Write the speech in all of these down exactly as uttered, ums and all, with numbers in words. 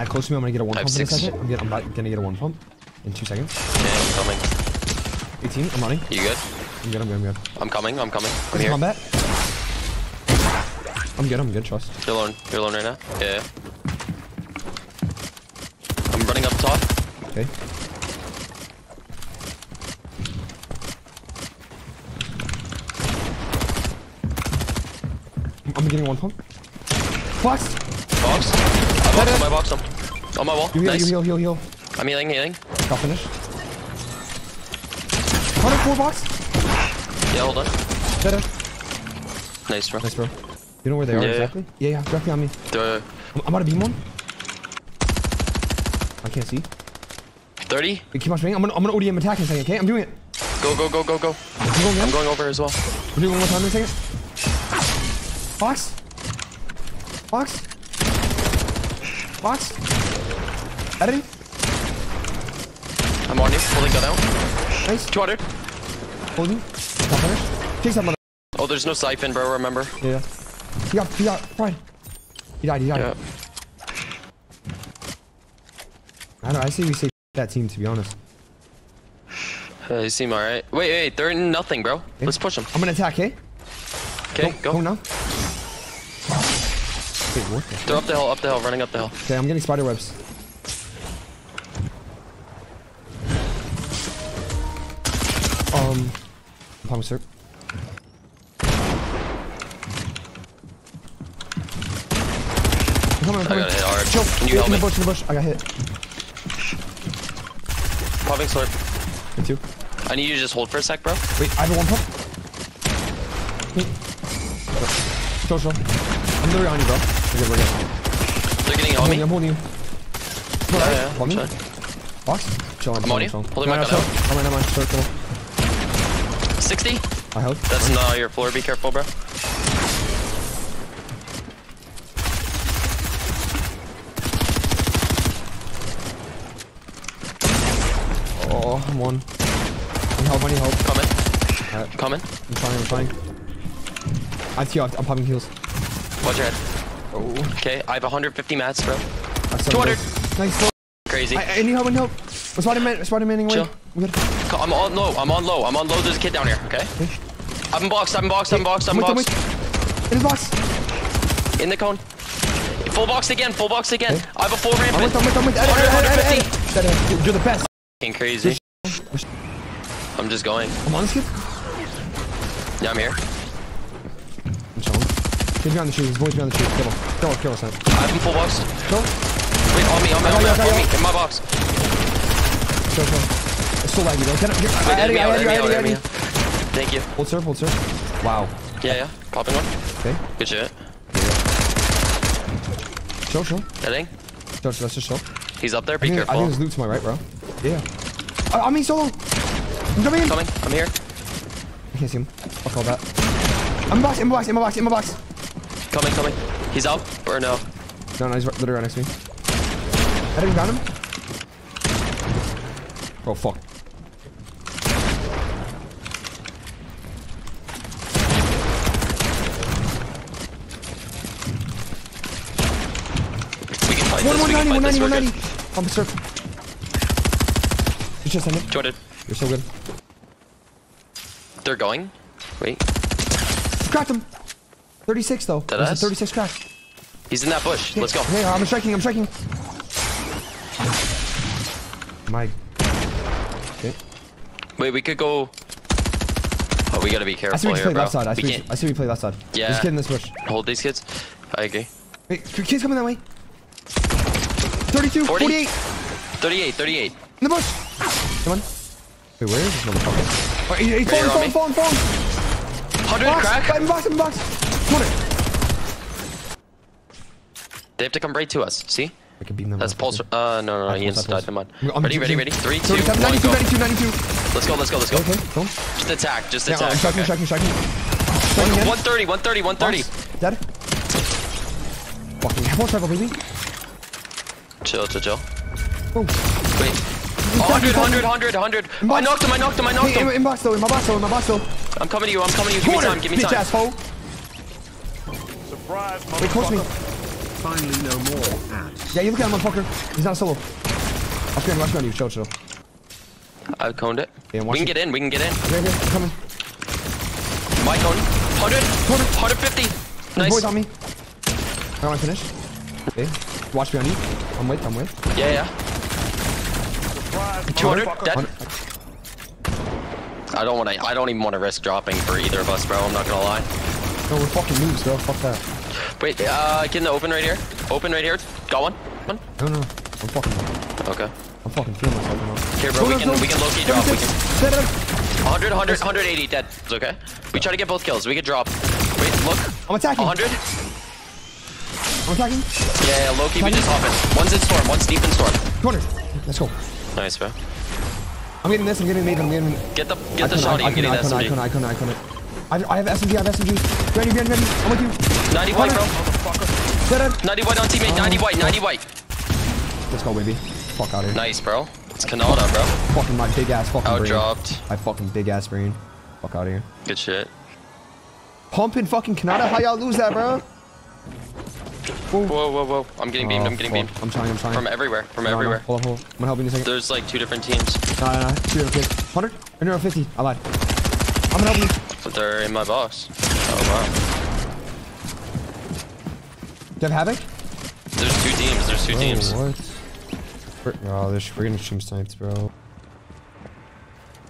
Add close to me. I'm gonna get a one pump in a second. I'm, get, I'm not gonna get a one pump in two seconds. Yeah, coming. eighteen. I'm running. You good? I'm good. I'm good. I'm good. I'm coming. I'm coming. I'm There's here. Combat. I'm good. I'm good. Trust. You're alone. You're alone right now. Yeah. I'm running up top. Okay. I'm getting one pump. Box. Box. I box on my box. I'm on my wall. You heal, nice. You heal, heal, heal. I'm healing, healing. I'll finish. one oh four box. Yeah, hold on. Better. Nice, bro. Nice, bro. You know where they are yeah, exactly? Yeah, yeah. yeah directly on me. The... I'm, I'm out of beam one. I can't see. thirty. Wait, keep on swinging. I'm gonna, I'm gonna O D M attack in a second, okay? I'm doing it. Go, go, go, go, go. Going I'm going over as well. We're doing one more time in a second. Box. Box. Box. Editing. I'm on you. Holding gun out. Nice. two hundred. Holding. one hundred. Take someone. Oh, there's no siphon, bro. Remember. Yeah. He got. He got. Fine. He died. He died. Yeah. I know. I see we saved that team, to be honest. Uh, they seem alright. Wait, wait. They're in nothing, bro. Okay. Let's push them. I'm gonna attack, hey? Okay. Go. Go now. Wait, what the They're heck? Up the hill, up the hill, running up the hill. Okay, I'm getting spider webs. Um, palm syrup. Come on, come I got hit hard. Chill. Can you Wait, help in me? The bush, in the bush. I got hit. Popping slurp. Me too. I need you to just hold for a sec, bro. Wait, I have a one pump. Wait. Chill, chill. I'm literally on you, bro. We're good, we're good. They're getting on me. I'm holding you. No, yeah, yeah, hold me. Box? Chill, I'm, I'm on you. Holding no, my no, gun out. I'm on, I'm on. Sure, cool. sixty? I hope. That's not your floor. Be careful, bro. Oh, I'm one. I need help, I need help. Coming. All right. Coming. I'm trying, I'm trying. I have Q off. I'm popping heals. Watch your head. Oh. Okay, I have one hundred fifty mats, bro. two hundred. Nice. Crazy. I, I need help, I need help. Spider-Man, Spider-Man away. We got I'm on low, I'm on low, I'm on low. There's a kid down here, okay? okay. I'm boxed, I'm boxed, I'm boxed, I'm wait, boxed. Wait. In his box. In the cone. Full box again, full box again. Okay. I have a full rampant. one hundred, one hundred fifty. You're the best. Fucking crazy. I'm just going. I'm on this kid? Yeah, I'm here. He's behind the shoes, his boy's behind the shoes. Kill him. Kill him, kill us. I have him full box. Kill? Wait, on me, on me, on me, on me. In my box. Kill, kill. It's so laggy, though. Can I get I had you, I had you, I had you. Thank you. Hold surf, hold surf. Wow. Yeah, yeah. Popping one. Okay. Good shit. Chill, chill. Heading. Chill, chill, let's just chill. He's up there, be careful. I think there's loot to my right, bro. Yeah. I'm in solo. I'm coming in. Coming, I'm here. I can't see him. I'll call that. I'm in my box, in my box, in my box, in my box. Coming, coming. He's up or no? No, no, he's literally right next to me. I didn't got him. Oh, fuck. We can fight this, we can fight this, we're good. I'm surf. You just send it. Jordan. You're so good. They're going? Wait. Cracked him. thirty-six though. There's a thirty-six crack. He's in that bush. Let's go. Hey, I'm striking. I'm striking. My. Okay. Wait, we could go. Oh, we gotta be careful I see we here, play bro. Left side. I, see we I see we play left side. Yeah. There's a kid in this bush. Hold these kids. I agree. Wait, kids coming that way. thirty-two. forty. forty-eight. thirty-eight. thirty-eight. In the bush. Come on. Wait, where is this motherfucker? Right, he's falling, falling, falling, falling, falling. one hundred crack. In box, in box. They have to come right to us, see? I can beam them. That's pulse. Uh, no, no, no, Ian's died. Come on. Ready, ready, ready. three, two, one, ninety-two, ninety-two, ninety-two. Let's go, let's go, let's go. Okay, go. Just attack, just attack. I'm tracking, tracking, tracking. one thirty, one thirty, one thirty. Dead. Fucking hell, travel, baby. Chill, chill, chill. Boom. Wait. one hundred, one hundred, one hundred. I knocked him, I knocked him, I knocked him. In box though, in my box though, in my box though. I'm coming to you, I'm coming to you. Give me time, give me time. Wait, close me. finally no more at. Yeah, you look at him, motherfucker. He's not solo. I'll scan him, I'll scan you. Chill, chill. I've coned it. Yeah, we can it. get in, we can get in. Right here, I'm coming. My cone. one hundred, one hundred fifty. Nice. Boys on me. I want to finish. Okay. Watch me on you. I'm with, I'm with. Yeah, yeah. two hundred, dead. one hundred. I don't want to. I don't even want to risk dropping for either of us, bro. I'm not gonna lie. No, we're fucking noobs, bro. Fuck that. Wait, uh, get in the open right here. Open right here. Got one. One. No, no. I'm fucking. Okay. I'm fucking feeling myself. Here, bro. Oh, we, no, can, no. we can. We can low-key drop. We can. one hundred, one hundred, one hundred eighty dead. It's okay. We try to get both kills. We can drop. Wait, look. I'm attacking. one hundred. I'm attacking. Yeah, yeah, low-key. We just hop in. One's in storm. One's deep in storm. two hundred. Let's go. Nice, bro. I'm getting this, I'm getting made, I'm getting... Get the, get the shot, I'm getting the S M G. I couldn't, I couldn't, I couldn't, I couldn't. I have S M G, I have S M G. Ready, ready, ready, I'm with you. ninety white, bro. ninety white on teammate, ninety white, ninety white. Let's go, baby. Fuck out here. Nice, bro. It's Kanada, bro. Fucking my big ass fucking brain. Outdropped. My fucking big ass brain. Fuck out here. Good shit. Pumping fucking Kanada, how y'all lose that, bro? Whoa, whoa, whoa, whoa. I'm getting beamed, oh, I'm getting fuck. beamed. I'm trying, I'm trying. From everywhere, from no, everywhere. No, hold on, hold on. I'm gonna help you in a second. There's like two different teams. Nah, nah, nah. Two, okay. one hundred? No, fifty. I lied. I'm gonna help you. But they're in my box. Oh, wow. Do you have Havoc? There's two teams, there's two oh, teams. What? Oh, there's freaking stream snipes, bro.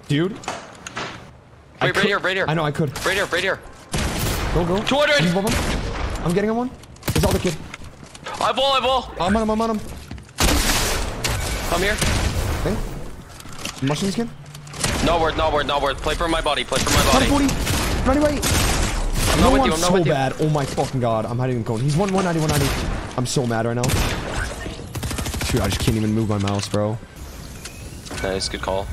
Dude? Wait, I right could. here, right here. I know, I could. Right here, right here. Go, go. two hundred! I'm getting him one. He's all the kid. I ball, I ball. I'm on him, I'm on him. I'm here. Hey. Mushing this kid? No word, no word, no word. Play for my body, play for my body. one forty. Run away. I'm not with you, I'm not with you. I'm so bad. Oh my fucking god. I'm hiding him going. He's one ninety, one ninety. I'm so mad right now. Dude, I just can't even move my mouse, bro. Nice, good call.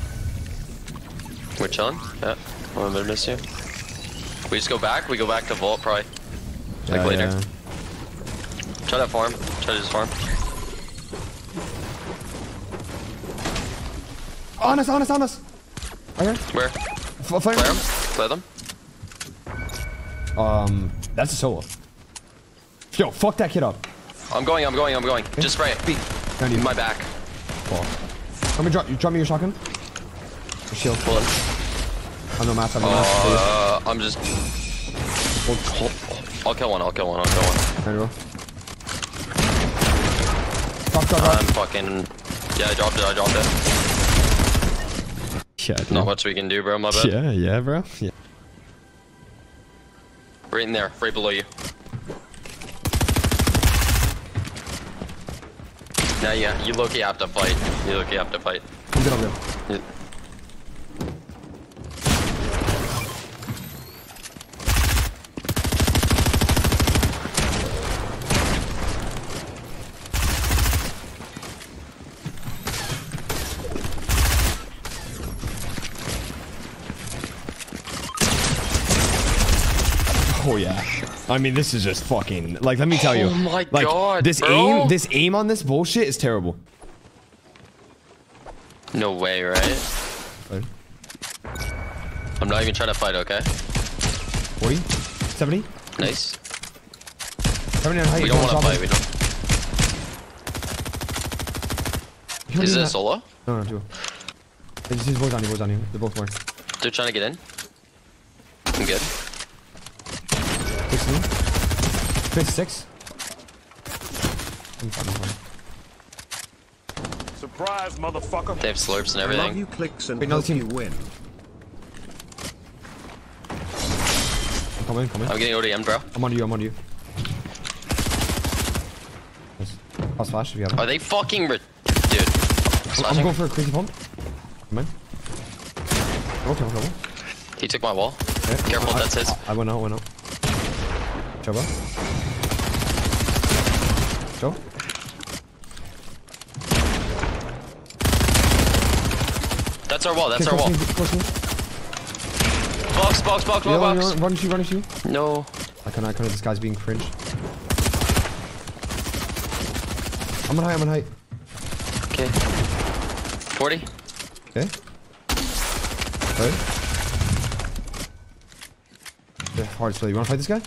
We're chilling? Yeah. I'm gonna miss you. We just go back? We go back to vault, probably. Like yeah, later. Yeah. Try that farm. Try this farm. On us, on us, on us! Right here. Where? F flare them. Flare them. Um, that's a solo. Yo, fuck that kid up. I'm going, I'm going, I'm going. Okay. Just spray it. Beat. In my back. Let me drop, you drop me your shotgun. Your shield. Pull it. I'm no math, I'm no math. Uh, I'm just... I'll kill one, I'll kill one, I'll kill one. There you go. Drop, drop, drop. I'm fucking... Yeah, I dropped it, I dropped it. Yeah, bro. Not much we can do, bro, my bad. Yeah, yeah, bro. Yeah. Right in there, right below you. Nah, yeah, you low-key have to fight. You low-key have to fight. I'm good, I'm good. Oh yeah, I mean this is just fucking like. Let me tell you, oh my like God, this bro. aim, this aim on this bullshit is terrible. No way, right? Right. I'm not even trying to fight. Okay. forty, seventy. Nice. seventy on height. We don't want to fight. We don't. You is it a solo? No, no, two. They just use boys on you. Boys on you. They're both more. They're trying to get in. I'm good. fifty-six. Surprise, motherfucker. They have slurps and everything. Love you clicks and another team. You win. Come in, come in. I'm getting O D M, bro. I'm on you, I'm on you. I'll slash if you have it. Are they fucking re- Dude. I'm, I'm going for a crazy pump. Come in. Okay, okay, okay. He took my wall. Okay. Careful, I, that's his. I, I went out, went out. Joe, bro. Joe? That's our wall, that's okay, our wall. Me, box, box, box, yeah, box. Run, run, run, run, run. No. I can't, I can't, this guy's being cringe. I'm on height, I'm on height. Okay. forty. Okay. Right. Yeah, hard to play. You wanna fight this guy?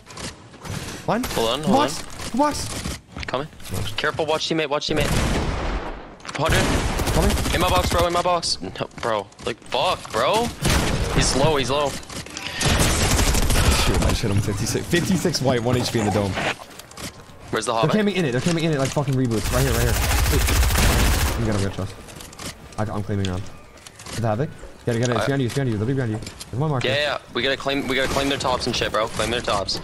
Hold on, hold on. Box! Box! Coming. Careful, watch teammate, watch teammate. one hundred. Coming. In my box, bro, in my box. No, bro. Like, fuck, bro. He's low, he's low. Shoot, I just hit him fifty-six. fifty-six white, one H P in the dome. Where's the hobbit? They're camping in it, they're camping in it like fucking reboots. Right here, right here. Wait. You gotta rip trust. I, I'm claiming around. Is that Havoc? Gotta get it. It's behind you, it's behind you. They'll be behind you. There's one marker. Yeah, yeah, we gotta claim, we gotta claim their tops and shit, bro. Claim their tops.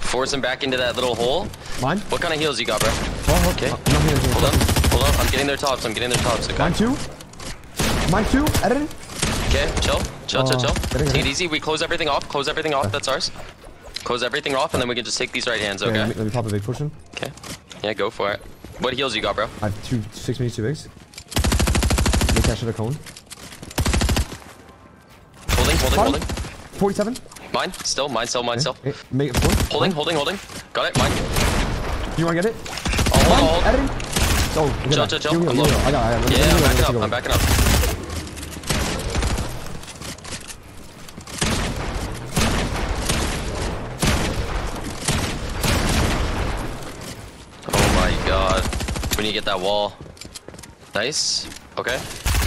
Force them back into that little hole. Mine? What kind of heals you got, bro? Oh, okay. I'm not here, I'm here. Hold up, hold up. I'm getting their tops, I'm getting their tops. Okay. Mine two? Mine two? Edited? Okay, chill, chill, uh, chill, chill. Take it easy. We close everything off, close everything off. Okay. That's ours. Close everything off, and then we can just take these right hands, okay? okay let, me, let me pop a big portion. Okay. Yeah, go for it. What heals you got, bro? I have two, six minis, two bigs. They cashed out a cone. Holding, holding, holding. forty-seven. Mine, still, mine, still, mine, okay. still. It, make it four. Holding, holding, holding. Got it, mine. You wanna get it? Oh, hold, hold. Editing. Oh, chill, chill, chill. I'm low. I got it, I got it. Yeah, I'm backing up, I'm backing up. We need to get that wall. Nice. Okay.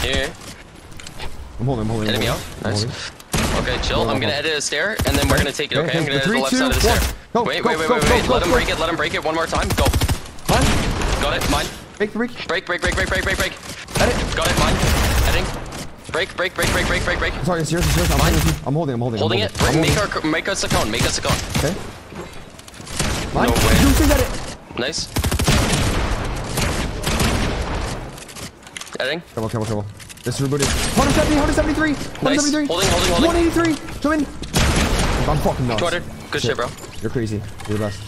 Here. I'm holding, I'm holding. Enemy out. Nice. Okay, chill. I'm gonna edit a stair and then we're gonna take it, okay? I'm gonna edit the left side of the stair. Wait, wait, wait, wait, wait. Let him break it, let him break it one more time. Go. Mine. Got it, mine. Break, break, break, break, break, break, break, break, break. Edit. Got it, mine. Editing. Break, break, break, break, break, break, break. Sorry, it's yours, it's yours. I'm holding, I'm holding. Holding it. Make our, make us a cone, make us a cone. Okay. Mine. No way. Nice. Editing. Trouble, trouble, trouble. This is rebooted. one seventy, one seventy-three. Nice. one seventy-three. Holding, holding, holding. one eighty-three. Come in. I'm fucking nuts. two hundred. Good shit. shit, bro. You're crazy. You're the best.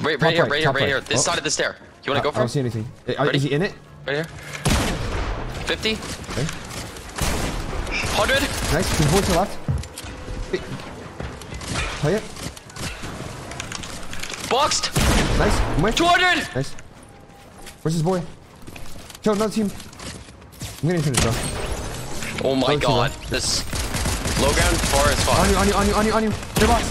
Right, right here, right, right here, right, right here. This oh. side of the stair. You want to uh, go for it? I don't see anything. Ready? Is he in it? Right here. fifty. Okay. one hundred. Nice. Can you hold to the left? Play it. Boxed. Nice. two hundred. Nice. Where's this boy? Kill another team. I'm gonna finish, bro. Oh my Close god. This low ground far as fuck. On you, on you, on you, on you, on you. Your box.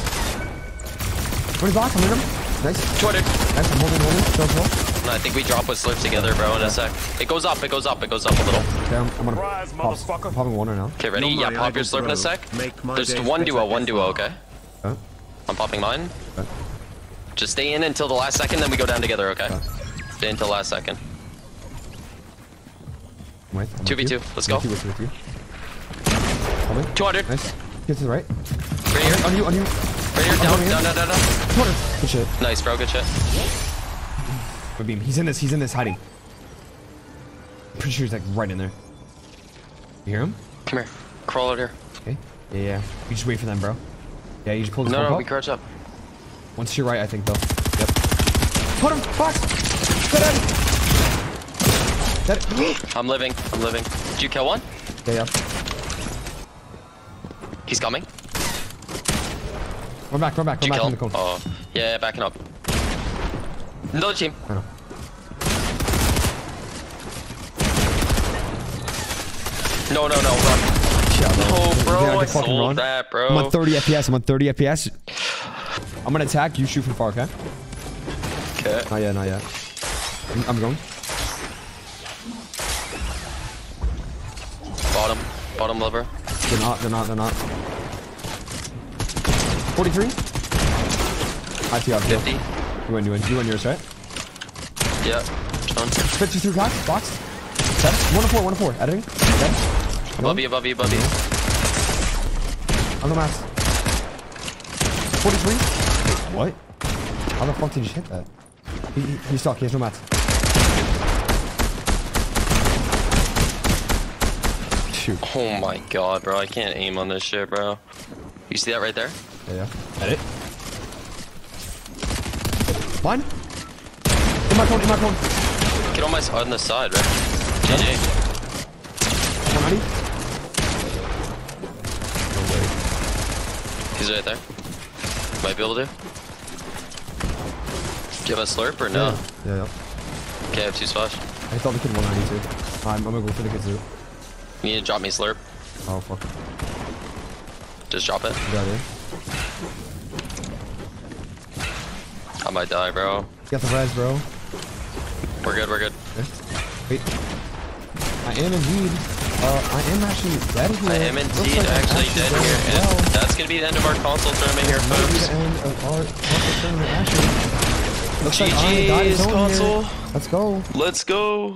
Where's box? I'm in him. Nice. Jordan. Nice, I'm holding, holding. Don't fall. I think we drop with slurp together, bro, in yeah. a sec. It goes up, it goes up, it goes up a little. Okay, I'm, I'm gonna Rise, pop, popping one right now. Okay, ready? No, yeah, pop your slurp in a sec. There's one duo, one duo, okay? Huh? I'm popping mine. Huh? Just stay in until the last second, then we go down together, okay? Huh? Stay until last second. two v two, let's go. two hundred. Nice. Get to the right. Right here. On you, on you. Right here, down, down, down, down, down. two hundred. Good shit. Nice, bro, good shit. My beam. He's in this, he's in this, hiding. I'm pretty sure he's like right in there. You hear him? Come here. Crawl out here. Okay. Yeah, yeah. You just wait for them, bro. Yeah, you just pull the No, no, up. we crouch up. Once to your right, I think, though. Yep. Put him! Box! Get out! I'm living. I'm living. Did you kill one? Yeah, yeah. He's coming. We're back. We're back. We're back in the cone. Oh, yeah, yeah, backing up. Another team. I know. No, no, no, run. Yeah, bro. Oh, bro, yeah, I, I sold run. that, bro. I'm on thirty F P S. I'm on thirty F P S. I'm gonna attack. You shoot from far, okay? Okay. Not yet. Not yet. I'm, I'm going. Bottom, bottom lever. They're not, they're not, they're not. forty-three? I see, I have fifty. You win, you win. You win yours, right? Yeah. fifty-three box, box. one oh four, one oh four. Editing. Okay. Above you, above you, above you. On the mask. forty-three? What? How the fuck did you hit that? He, he, he's stuck, he has no mats. Oh my god, bro. I can't aim on this shit, bro. You see that right there? Yeah. Edit. Mine? In my phone, in my phone. Get on my on the side, right? G G. Ready? No way. He's right there. Might be able to. Do you have a slurp or no? Yeah, yeah. yeah. Okay, I have two swash. I thought we could one ninety-two. I'm, I'm gonna go for the kazoo. You need to drop me slurp. Oh fuck. Just drop it. Got it. I might die, bro. Got the res, bro. We're good, we're good. Wait. I am indeed. Uh, I am actually dead here. I am indeed like actually, actually dead here. And well. That's going to be the end of our console tournament here, folks. That's going to be the end of our console tournament, actually. Looks G G's like console. Here. Let's go. Let's go.